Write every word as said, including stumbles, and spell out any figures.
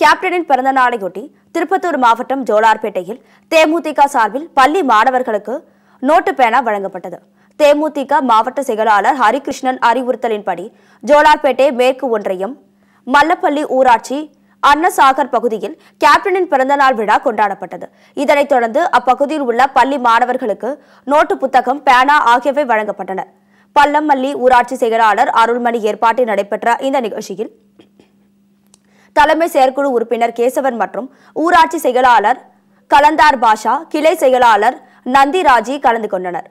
கேப்டனின் பிறந்தநாளையொட்டி திருப்பத்தூர் மாவட்டம் ஜோலார்பேட்டையில் தேமுதிக சார்பில் பள்ளி மாணவர்களுக்கு நோட்டு பேனா வழங்கப்பட்டது. தேமுதிக மாவட்ட செயலாளர் ஹரிகிருஷ்ணன் அறிவுறுத்தலின்படி ஜோலார்பேட்டை மேற்கு ஒன்றியம் மல்லப்பள்ளி ஊராட்சி அன்னசாகர் பகுதியில் கேப்டனின் பிறந்தநாள் விழா கொண்டாடப்பட்டது. இதனைத் தொடர்ந்து அப்பகுதியில் உள்ள பள்ளி மாணவர்களுக்கு நோட்டு புத்தகம் பேனா ஆகியவை வழங்கப்பட்டன. பல்லமல்லி ஊராட்சி செயலாளர் அருள்மணி ஏற்பாட்டில் நடைபெற்ற இந்த நிகழ்ச்சியில் தலைமை செயற்குழு உறுப்பினர் கேசவன் மற்றும் ஊராட்சி செயலாளர் கலந்தார் பாஷா, கிளை செயலாளர் நந்திராஜி கலந்து கொண்டனர்.